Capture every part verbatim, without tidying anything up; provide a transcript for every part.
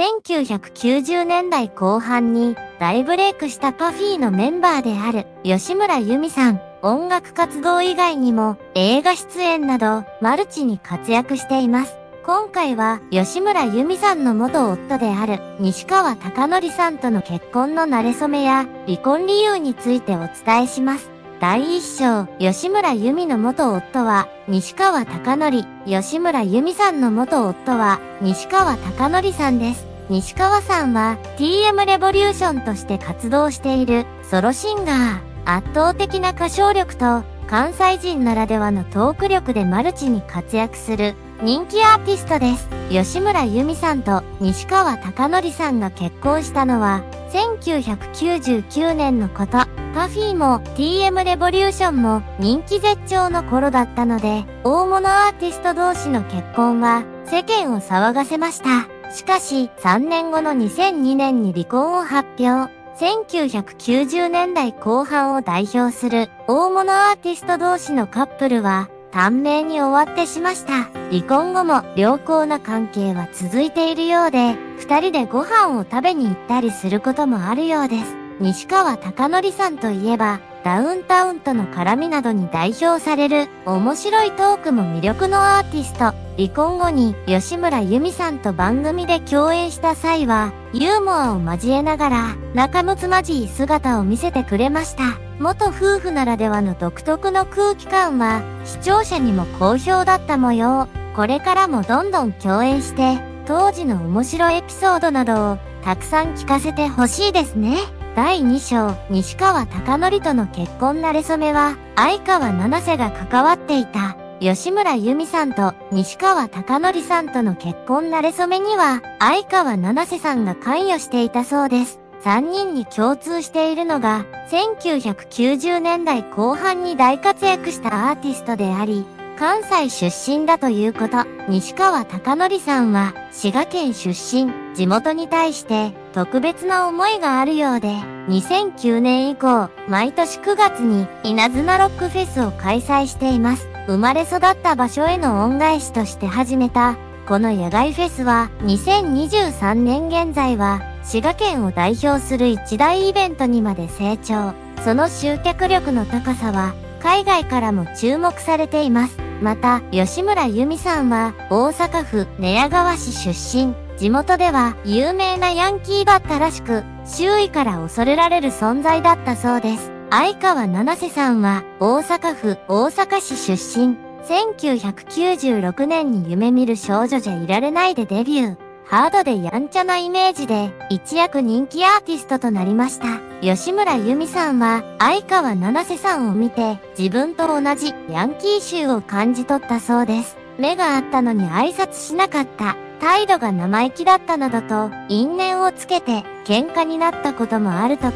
せんきゅうひゃくきゅうじゅうねんだいこう半に大ブレイクしたパフィーのメンバーである吉村由美さん、音楽活動以外にも映画出演などマルチに活躍しています。今回は吉村由美さんの元夫である西川貴教さんとの結婚の馴れ初めや離婚理由についてお伝えします。第一章、吉村由美の元夫は西川貴教。吉村由美さんの元夫は西川貴教さんです。西川さんは ティーエム レボリューションとして活動しているソロシンガー。圧倒的な歌唱力と関西人ならではのトーク力でマルチに活躍する人気アーティストです。吉村由美さんと西川貴教さんが結婚したのはせんきゅうひゃくきゅうじゅうきゅうねんのこと。パフィーも ティーエム レボリューションも人気絶頂の頃だったので、大物アーティスト同士の結婚は世間を騒がせました。しかしさんねんごのにせんにねんに離婚を発表。せんきゅうひゃくきゅうじゅうねんだいこう半を代表する大物アーティスト同士のカップルは短命に終わってしました。離婚後も良好な関係は続いているようで、二人でご飯を食べに行ったりすることもあるようです。西川貴教さんといえば、ダウンタウンとの絡みなどに代表される面白いトークも魅力のアーティスト。離婚後に吉村由美さんと番組で共演した際はユーモアを交えながら仲睦まじい姿を見せてくれました。元夫婦ならではの独特の空気感は視聴者にも好評だった模様。これからもどんどん共演して当時の面白いエピソードなどをたくさん聞かせてほしいですね。だいに章、西川貴教との結婚なれ初めは、相川七瀬が関わっていた。吉村由美さんと西川貴教さんとの結婚なれ初めには、相川七瀬さんが関与していたそうです。さんにんに共通しているのが、せんきゅうひゃくきゅうじゅうねんだいこう半に大活躍したアーティストであり、関西出身だということ。西川貴教さんは滋賀県出身。地元に対して特別な思いがあるようで、にせんきゅうねん以降、毎年くがつに稲妻ロックフェスを開催しています。生まれ育った場所への恩返しとして始めた、この野外フェスはにせんにじゅうさんねん現在は滋賀県を代表する一大イベントにまで成長。その集客力の高さは海外からも注目されています。また、吉村由美さんは、大阪府寝屋川市出身。地元では、有名なヤンキーだったらしく、周囲から恐れられる存在だったそうです。相川七瀬さんは、大阪府大阪市出身。せんきゅうひゃくきゅうじゅうろくねんに夢見る少女じゃいられないでデビュー。ハードでやんちゃなイメージで、一躍人気アーティストとなりました。吉村由美さんは、相川七瀬さんを見て、自分と同じヤンキー臭を感じ取ったそうです。目があったのに挨拶しなかった、態度が生意気だったなどと、因縁をつけて、喧嘩になったこともあるとか。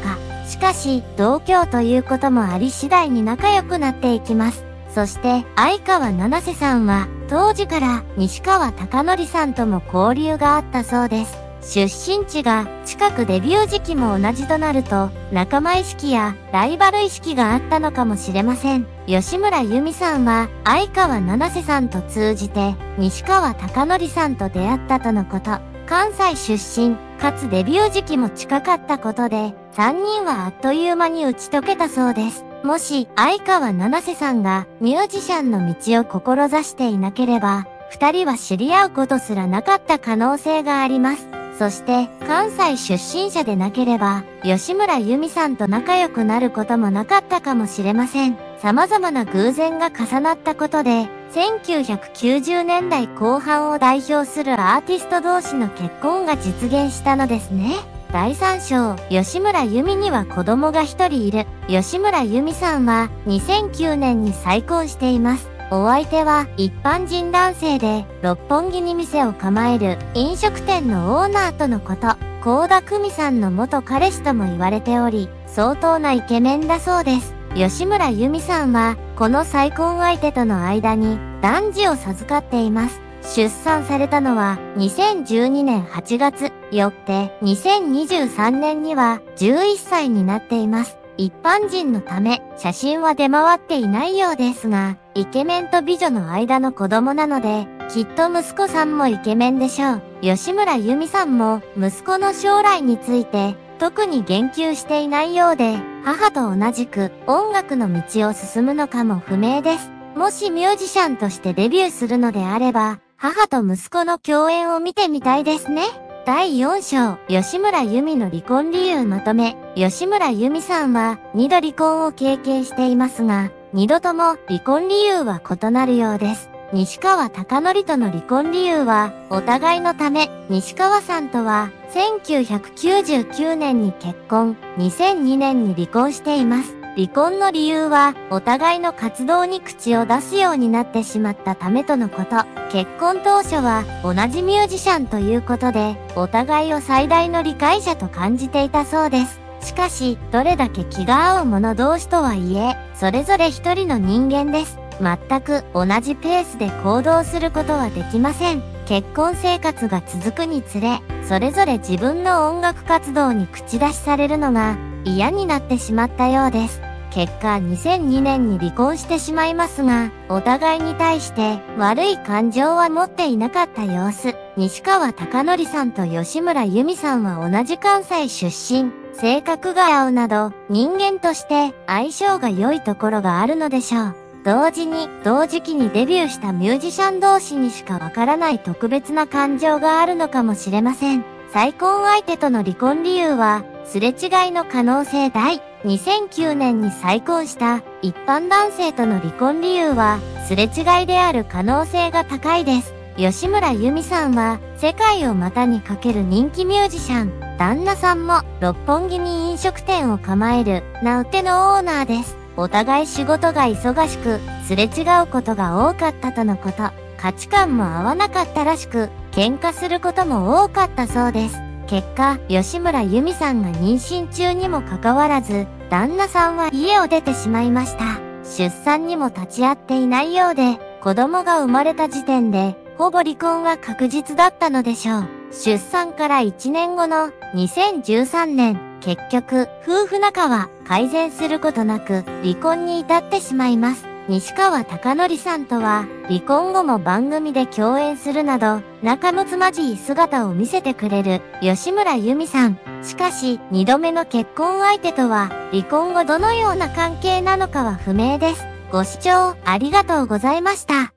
しかし、同居ということもあり次第に仲良くなっていきます。そして、相川七瀬さんは、当時から西川貴教さんとも交流があったそうです。出身地が近くデビュー時期も同じとなると、仲間意識やライバル意識があったのかもしれません。吉村由美さんは、相川七瀬さんと通じて、西川貴教さんと出会ったとのこと。関西出身、かつデビュー時期も近かったことで、さんにんはあっという間に打ち解けたそうです。もし、相川七瀬さんがミュージシャンの道を志していなければ、二人は知り合うことすらなかった可能性があります。そして、関西出身者でなければ、吉村由美さんと仲良くなることもなかったかもしれません。様々な偶然が重なったことで、せんきゅうひゃくきゅうじゅうねんだいこう半を代表するアーティスト同士の結婚が実現したのですね。だいさん章、吉村由美には子供が一人いる。吉村由美さんはにせんきゅうねんに再婚しています。お相手は一般人男性で、六本木に店を構える飲食店のオーナーとのこと。倖田來未さんの元彼氏とも言われており、相当なイケメンだそうです。吉村由美さんは、この再婚相手との間に男児を授かっています。出産されたのはにせんじゅうにねんはちがつ、よってにせんにじゅうさんねんにはじゅういっさいになっています。一般人のため、写真は出回っていないようですが、イケメンと美女の間の子供なので、きっと息子さんもイケメンでしょう。吉村由美さんも息子の将来について特に言及していないようで、母と同じく音楽の道を進むのかも不明です。もしミュージシャンとしてデビューするのであれば、母と息子の共演を見てみたいですね。だいよん章、吉村由美の離婚理由まとめ。吉村由美さんはにど離婚を経験していますが、にどとも離婚理由は異なるようです。西川貴教との離婚理由はお互いのため、西川さんとはせんきゅうひゃくきゅうじゅうきゅうねんに結婚、にせんにねんに離婚しています。離婚の理由はお互いの活動に口を出すようになってしまったためとのこと。結婚当初は同じミュージシャンということで、お互いを最大の理解者と感じていたそうです。しかし、どれだけ気が合う者同士とはいえ、それぞれ一人の人間です。全く同じペースで行動することはできません。結婚生活が続くにつれ、それぞれ自分の音楽活動に口出しされるのが嫌になってしまったようです。結果にせんにねんに離婚してしまいますが、お互いに対して悪い感情は持っていなかった様子。西川貴教さんと吉村由美さんは同じ関西出身。性格が合うなど、人間として相性が良いところがあるのでしょう。同時に、同時期にデビューしたミュージシャン同士にしかわからない特別な感情があるのかもしれません。再婚相手との離婚理由は、すれ違いの可能性大。にせんきゅうねんに再婚した一般男性との離婚理由は、すれ違いである可能性が高いです。吉村由美さんは、世界を股にかける人気ミュージシャン。旦那さんも、六本木に飲食店を構える、名うてのオーナーです。お互い仕事が忙しく、すれ違うことが多かったとのこと。価値観も合わなかったらしく、喧嘩することも多かったそうです。結果、吉村由美さんが妊娠中にもかかわらず、旦那さんは家を出てしまいました。出産にも立ち会っていないようで、子供が生まれた時点で、ほぼ離婚は確実だったのでしょう。出産からいちねんごのにせんじゅうさんねん、結局、夫婦仲は改善することなく、離婚に至ってしまいます。西川貴教さんとは、離婚後も番組で共演するなど、仲睦まじい姿を見せてくれる、吉村由美さん。しかし、二度目の結婚相手とは、離婚後どのような関係なのかは不明です。ご視聴ありがとうございました。